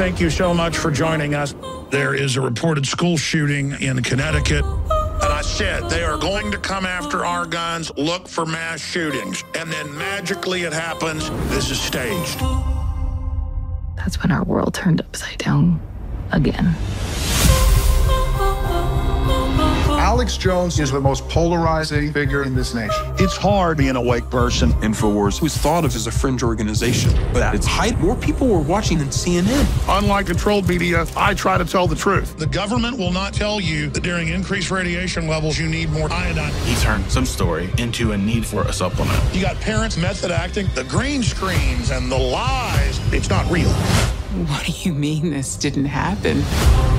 Thank you so much for joining us. There is a reported school shooting in Connecticut. And I said, they are going to come after our guns, look for mass shootings. And then magically it happens. This is staged. That's when our world turned upside down again. Alex Jones is the most polarizing figure in this nation. It's hard being a white person. InfoWars was thought of as a fringe organization, but at its height, more people were watching than CNN. Unlike controlled media, I try to tell the truth. The government will not tell you that during increased radiation levels, you need more iodine. He turned some story into a need for a supplement. You got parents method acting, the green screens and the lies. It's not real. What do you mean this didn't happen?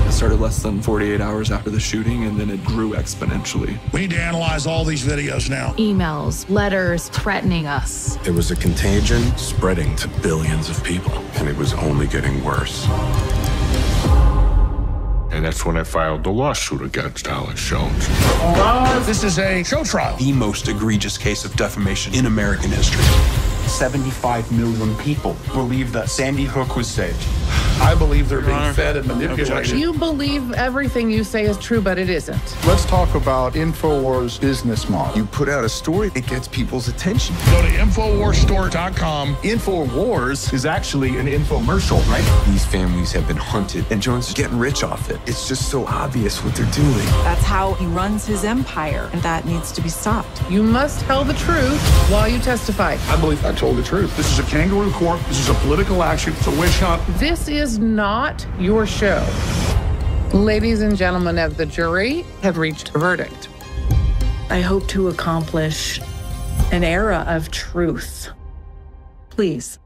It started less than 48 hours after the shooting, and then it grew exponentially. We need to analyze all these videos now. Emails, letters threatening us. There was a contagion spreading to billions of people, and it was only getting worse. And that's when I filed the lawsuit against Alex Jones. This is a show trial. The most egregious case of defamation in American history. 75 million people believe that Sandy Hook was staged. I believe they're being fed and manipulated. You believe everything you say is true, but it isn't. Let's talk about InfoWars' business model. You put out a story, it gets people's attention. Go to InfoWarsStore.com. InfoWars is actually an infomercial, right? These families have been hunted, and Jones is getting rich off it. It's just so obvious what they're doing. That's how he runs his empire, and that needs to be stopped. You must tell the truth while you testify. I believe I told the truth. This is a kangaroo court. This is a political action. It's a witch hunt. This is not your show. Ladies and gentlemen of the jury have reached a verdict. I hope to accomplish an era of truth. Please.